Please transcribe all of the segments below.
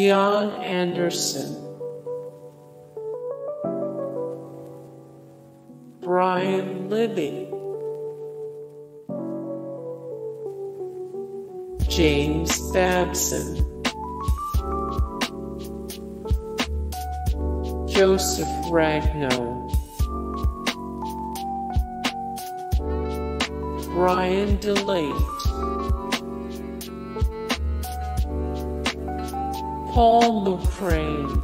Dion Anderson, Brian Libby, James Babson, Joseph Ragno, Brian Delate, Paul McCrane,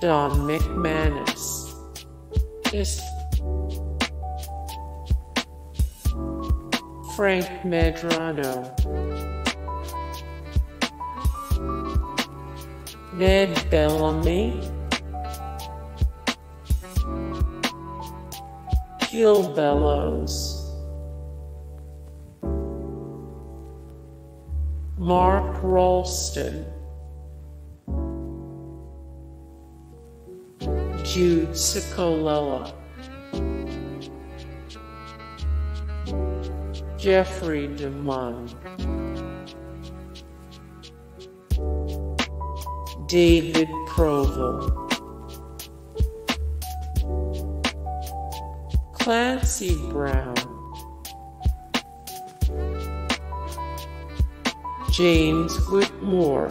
Don McManus, Frank Medrano, Ned Bellamy, Gil Bellows, Mark Rolston, Jude Ciccolella, Jeffrey DeMunn, David Proval, Clancy Brown, James Whitmore,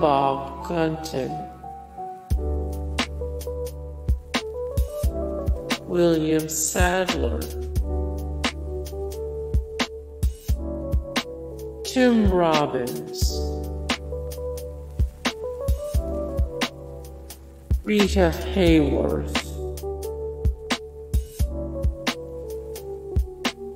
Bob Gunton, William Sadler, Tim Robbins, Rita Hayworth,